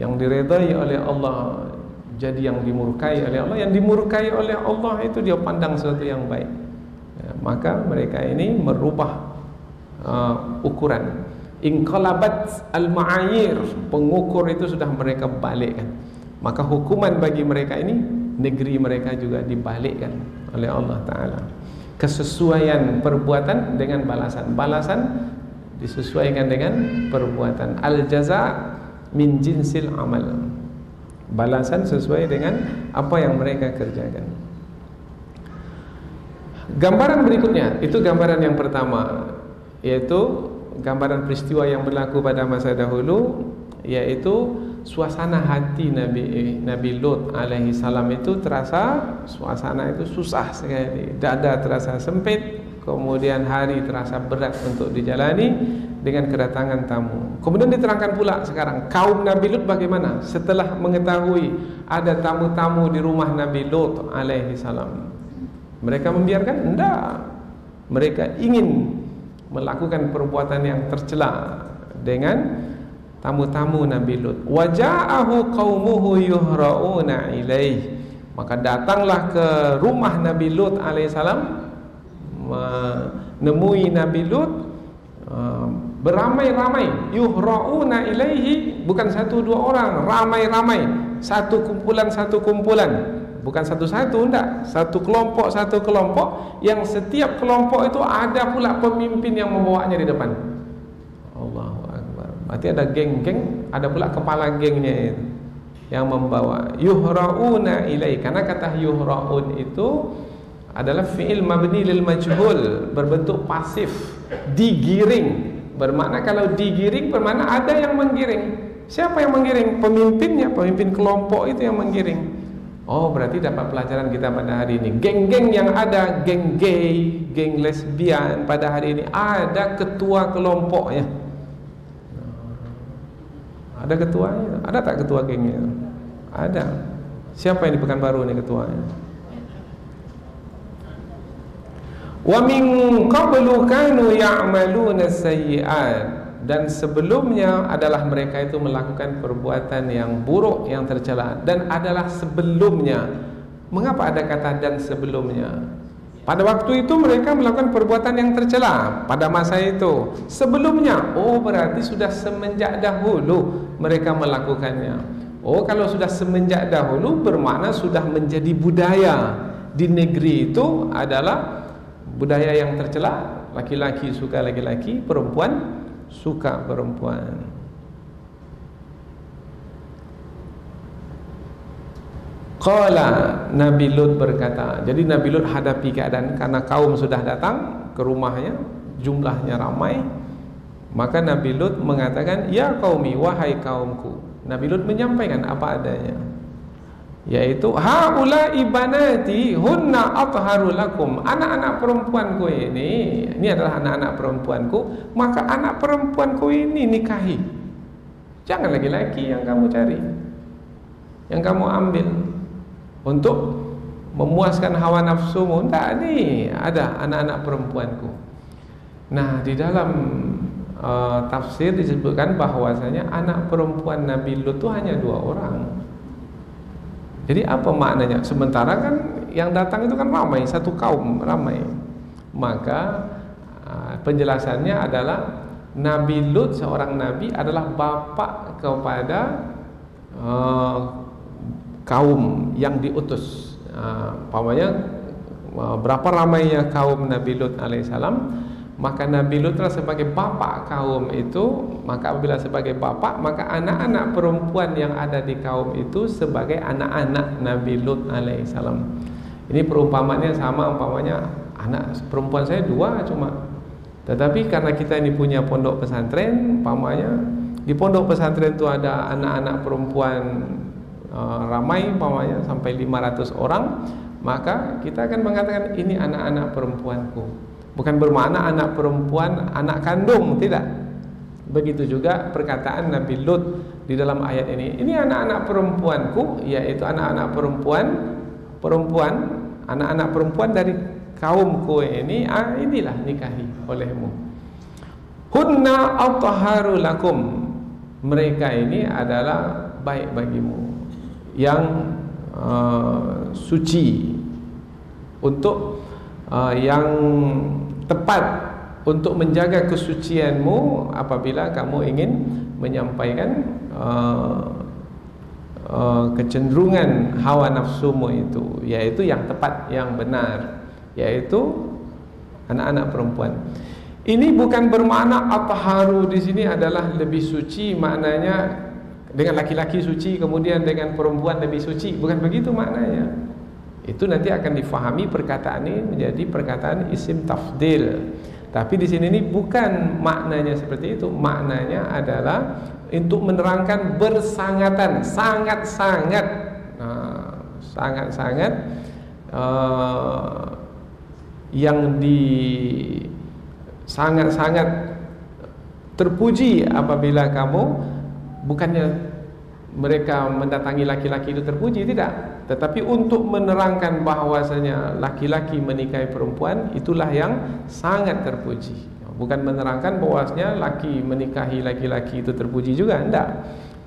Yang diridai oleh Allah jadi yang dimurkai oleh Allah, yang dimurkai oleh Allah itu dia pandang sesuatu yang baik. Ya, maka mereka ini merubah ukuran. Inqalabat al-ma'ayir, pengukur itu sudah mereka balikkan. Maka hukuman bagi mereka ini, negeri mereka juga dibalikkan oleh Allah Ta'ala. Kesesuaian perbuatan dengan balasan, balasan disesuaikan dengan perbuatan. Al-jaza min jinsil amal, balasan sesuai dengan apa yang mereka kerjakan. Gambaran berikutnya, itu gambaran yang pertama, yaitu gambaran peristiwa yang berlaku pada masa dahulu, yaitu suasana hati Nabi Luth alaihi salam itu terasa, suasana itu susah sekali, dada terasa sempit, kemudian hari terasa berat untuk dijalani dengan kedatangan tamu. Kemudian diterangkan pula sekarang kaum Nabi Luth bagaimana setelah mengetahui ada tamu-tamu di rumah Nabi Luth alaihi salam. Mereka membiarkan? Tidak. Mereka ingin melakukan perbuatan yang tercela dengan tamu-tamu Nabi Luth. Waja'ahu qaumuhu yuhra'una ilaih. Maka datanglah ke rumah Nabi Luth alaihissalam, menemui Nabi Luth beramai-ramai. Yuhra'una ilaihi, bukan satu dua orang, ramai-ramai, satu kumpulan. Bukan satu-satu, enggak, satu kelompok, yang setiap kelompok itu ada pula pemimpin yang membawanya di depan. Allahu Akbar. Berarti ada geng-geng, ada pula kepala gengnya itu yang membawa. Yuhra'una ilai, karena kata yuhra'un itu adalah fi'il mabni lil majhul, berbentuk pasif, digiring. Bermakna kalau digiring bermakna ada yang menggiring. Siapa yang menggiring? Pemimpinnya, pemimpin kelompok itu yang menggiring. Oh, berarti dapat pelajaran kita pada hari ini. Geng-geng yang ada, geng gay, geng lesbian pada hari ini, ada ketua kelompoknya. Ada ketuanya? Ada tak ketua gengnya? Ada. Siapa yang di Pekanbaru ini ketuanya? Wa min qablu kanu ya'maluna sayyi'at, dan sebelumnya adalah mereka itu melakukan perbuatan yang buruk, yang tercela. Dan adalah sebelumnya. Mengapa ada kata dan sebelumnya? Pada waktu itu mereka melakukan perbuatan yang tercela pada masa itu. Sebelumnya, oh berarti sudah semenjak dahulu mereka melakukannya. Oh, kalau sudah semenjak dahulu bermakna sudah menjadi budaya di negeri itu, adalah budaya yang tercela. Laki-laki suka laki-laki, perempuan suka perempuan. Qala, Nabi Luth berkata. Jadi Nabi Luth hadapi keadaan, karena kaum sudah datang ke rumahnya, jumlahnya ramai. Maka Nabi Luth mengatakan, ya qaumi, wahai kaumku. Nabi Luth menyampaikan apa adanya, yaitu haula ibanati hunna atharu lakum, anak-anak perempuanku ini adalah anak-anak perempuanku, maka anak perempuanku ini nikahi, jangan laki-laki yang kamu cari, yang kamu ambil untuk memuaskan hawa nafsumu. Tak, nih ada anak-anak perempuanku. Nah, di dalam tafsir disebutkan bahwasanya anak perempuan Nabi Luth itu hanya 2 orang. Jadi apa maknanya? Sementara kan yang datang itu kan ramai, satu kaum ramai. Maka penjelasannya adalah Nabi Luth seorang nabi adalah bapak kepada kaum yang diutus. Berapa ramainya kaum Nabi Luth alaihissalam, maka Nabi Luth sebagai bapak kaum itu, maka apabila sebagai bapak, maka anak-anak perempuan yang ada di kaum itu sebagai anak-anak Nabi Luth alaihissalam. Ini perumpamannya sama, umpamanya anak perempuan saya 2 cuma. Tetapi karena kita ini punya pondok pesantren, umpamanya di pondok pesantren itu ada anak-anak perempuan ramai, umpamanya sampai 500 orang, maka kita akan mengatakan ini anak-anak perempuanku. Bukan bermakna anak perempuan, anak kandung, tidak. Begitu juga perkataan Nabi Luth di dalam ayat ini. Ini anak-anak perempuanku, yaitu anak-anak perempuan, anak-anak perempuan dari kaumku ini, inilah nikahi olehmu. Hunna atharu lakum, mereka ini adalah baik bagimu, yang suci, untuk yang tepat untuk menjaga kesucianmu apabila kamu ingin menyampaikan kecenderungan hawa nafsumu itu, yaitu yang tepat, yang benar, yaitu anak-anak perempuan. Ini bukan bermakna atharu di sini adalah lebih suci, maknanya dengan laki-laki suci kemudian dengan perempuan lebih suci, bukan begitu maknanya. Itu nanti akan difahami perkataan ini menjadi perkataan isim tafdil. Tapi di sini ini bukan maknanya seperti itu. Maknanya adalah untuk menerangkan bersangatan, sangat-sangat, sangat-sangat yang di sangat-sangat terpuji apabila kamu, bukannya mereka mendatangi laki-laki itu terpuji, tidak, tetapi untuk menerangkan bahwasanya laki-laki menikahi perempuan itulah yang sangat terpuji. Bukan menerangkan bahwasanya laki menikahi laki-laki itu terpuji juga, enggak.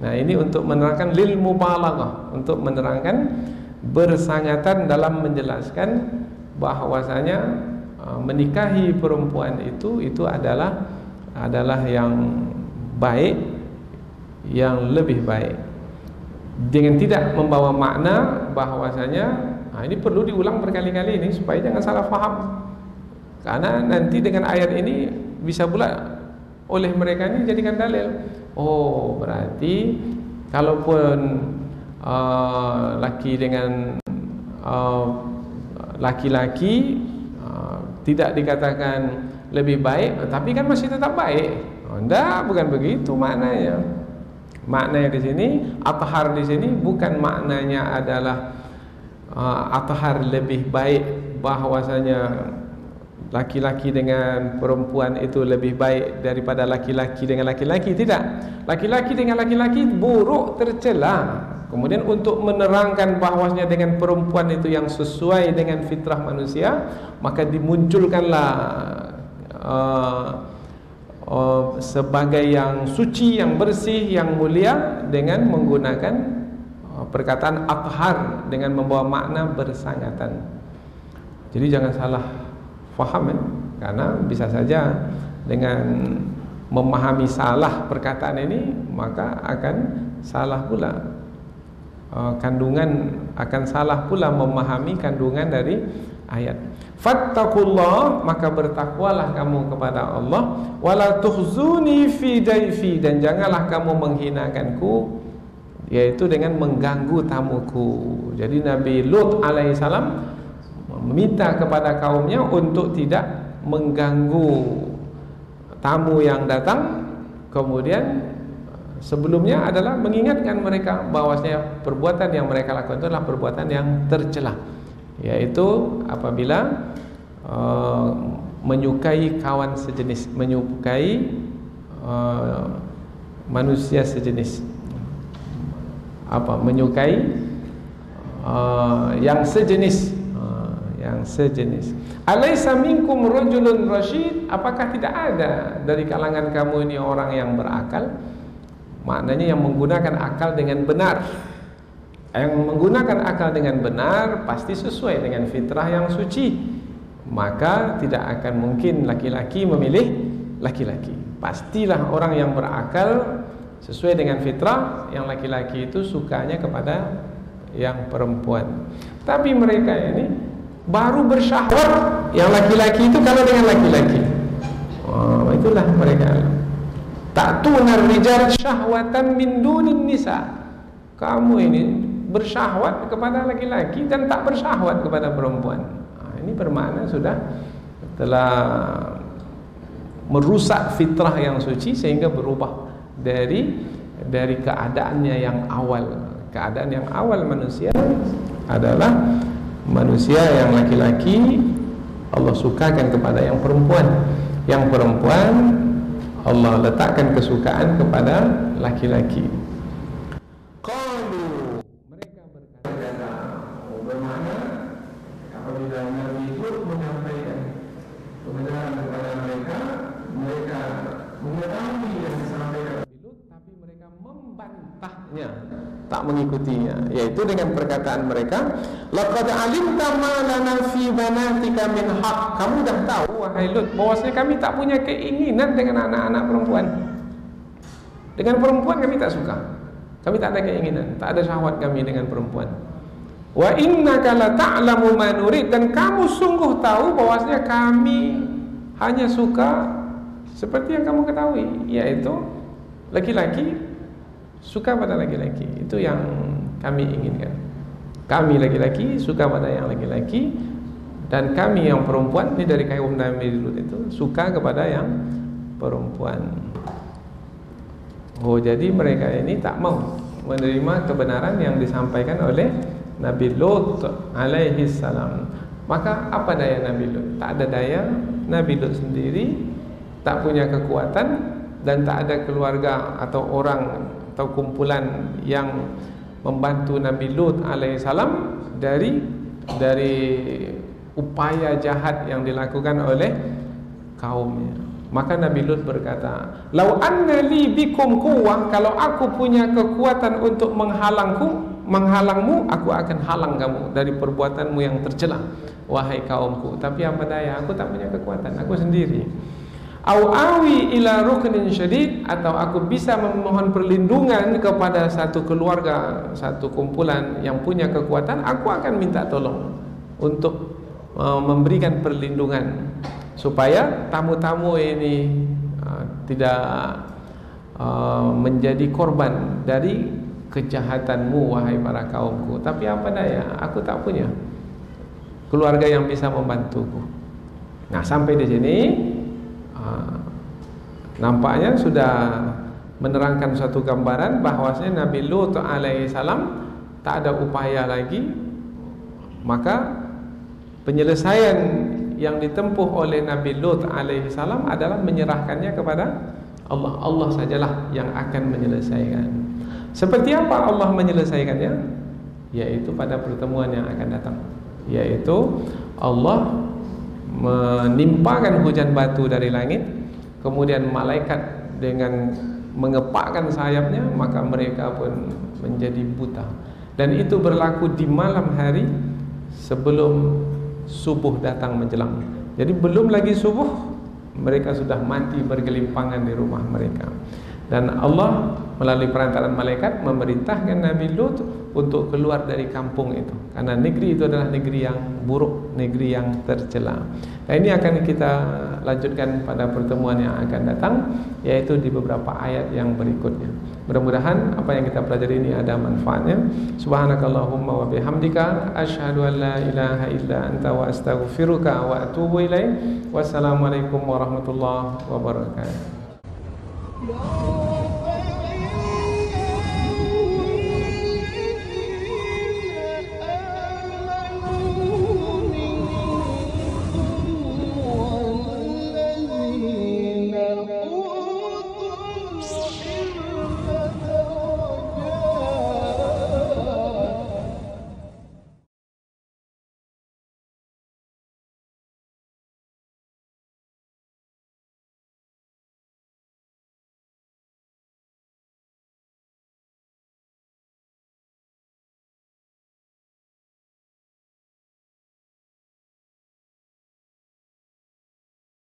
Nah, ini untuk menerangkan lil mubalaghah, untuk menerangkan bersangatan dalam menjelaskan bahwasanya menikahi perempuan itu adalah yang baik, yang lebih baik. Dengan tidak membawa makna bahwasanya, nah ini perlu diulang berkali-kali ini supaya jangan salah faham, karena nanti dengan ayat ini bisa pula oleh mereka ini jadikan dalil. Oh, berarti kalaupun laki dengan laki-laki tidak dikatakan lebih baik, tapi kan masih tetap baik. Oh, enggak, bukan begitu maknanya. Maknanya di sini, athhar di sini bukan maknanya adalah athhar lebih baik, bahwasanya laki-laki dengan perempuan itu lebih baik daripada laki-laki dengan laki-laki, tidak. Laki-laki dengan laki-laki buruk, tercela. Kemudian untuk menerangkan bahwasanya dengan perempuan itu yang sesuai dengan fitrah manusia, maka dimunculkanlah sebagai yang suci, yang bersih, yang mulia, dengan menggunakan perkataan athhar dengan membawa makna bersangatan. Jadi jangan salah faham ya, karena bisa saja dengan memahami salah perkataan ini maka akan salah pula kandungan, akan salah pula memahami kandungan dari ayat. Fattaqullah, maka bertakwalah kamu kepada Allah, wala tuhzuni fi daifi, dan janganlah kamu menghinakanku, yaitu dengan mengganggu tamuku. Jadi Nabi Luth alaihissalam meminta kepada kaumnya untuk tidak mengganggu tamu yang datang. Kemudian sebelumnya adalah mengingatkan mereka bahwasanya perbuatan yang mereka lakukan itu adalah perbuatan yang tercela, yaitu apabila menyukai kawan sejenis, menyukai manusia sejenis, menyukai yang sejenis, yang sejenis. Alaisa minkum rajulun rasyid, apakah tidak ada dari kalangan kamu ini orang yang berakal? Maknanya yang menggunakan akal dengan benar. Yang menggunakan akal dengan benar pasti sesuai dengan fitrah yang suci, maka tidak akan mungkin laki-laki memilih laki-laki. Pastilah orang yang berakal sesuai dengan fitrah, yang laki-laki itu sukanya kepada yang perempuan. Tapi mereka ini baru bersyahwat, yang laki-laki itu kalau dengan laki-laki. Oh, itulah mereka. Ta'tunar rijal syahwatan min dunin nisa. Kamu ini bersyahwat kepada laki-laki dan tak bersyahwat kepada perempuan. Nah, ini bermakna sudah telah merusak fitrah yang suci sehingga berubah dari keadaannya yang awal. Keadaan yang awal manusia adalah manusia yang laki-laki Allah sukakan kepada yang perempuan. Yang perempuan Allah letakkan kesukaan kepada laki-laki. Tak mengikutinya, yaitu dengan perkataan mereka, laqad alimta ma lana fi banatika min haq, kamu dah tahu wahai Lut bahwasanya kami tak punya keinginan dengan anak-anak perempuan. Dengan perempuan kami tak suka, kami tak ada keinginan, tak ada syahwat kami dengan perempuan. Wa innaka la ta'lamu ma nurid, dan kamu sungguh tahu bahwasanya kami hanya suka seperti yang kamu ketahui, yaitu laki-laki suka pada laki-laki. Itu yang kami inginkan. Kami laki-laki suka pada yang laki-laki. Dan kami yang perempuan, ini dari kaum Nabi Luth itu, suka kepada yang perempuan. Oh, jadi mereka ini tak mau menerima kebenaran yang disampaikan oleh Nabi Luth alaihi salam. Maka apa daya Nabi Luth? Tak ada daya. Nabi Luth sendiri tak punya kekuatan, dan tak ada keluarga atau orang atau kumpulan yang membantu Nabi Luth alaihi salam dari upaya jahat yang dilakukan oleh kaumnya. Maka Nabi Luth berkata, "Lau anna li bikum quwwah, kalau aku punya kekuatan untuk menghalangmu, aku akan halang kamu dari perbuatanmu yang tercela, wahai kaumku. Tapi apa daya, aku tak punya kekuatan, aku sendiri. Au awi ila ruknin syadid, atau aku bisa memohon perlindungan kepada satu keluarga, satu kumpulan yang punya kekuatan, aku akan minta tolong untuk memberikan perlindungan supaya tamu-tamu ini tidak menjadi korban dari kejahatanmu, wahai para kaumku. Tapi apa daya, aku tak punya keluarga yang bisa membantuku." Nah, sampai di sini nampaknya sudah menerangkan suatu gambaran bahwasanya Nabi Luth alaihi salam tak ada upaya lagi. Maka penyelesaian yang ditempuh oleh Nabi Luth alaihi salam adalah menyerahkannya kepada Allah. Allah sajalah yang akan menyelesaikan. Seperti apa Allah menyelesaikannya? Yaitu pada pertemuan yang akan datang, yaitu Allah menimpakan hujan batu dari langit, kemudian malaikat dengan mengepakkan sayapnya, maka mereka pun menjadi buta. Dan itu berlaku di malam hari sebelum subuh datang menjelang. Jadi belum lagi subuh, mereka sudah mati bergelimpangan di rumah mereka. Dan Allah melalui perantaraan malaikat memerintahkan Nabi Luth untuk keluar dari kampung itu, karena negeri itu adalah negeri yang buruk, negeri yang tercela. Nah, ini akan kita lanjutkan pada pertemuan yang akan datang, yaitu di beberapa ayat yang berikutnya. Mudah-mudahan apa yang kita pelajari ini ada manfaatnya. Subhanakallahumma wa bihamdika, asyhadu an la ilaha illa anta, wa astaghfiruka wa atubu ilaik. Wassalamualaikum warahmatullahi wabarakatuh.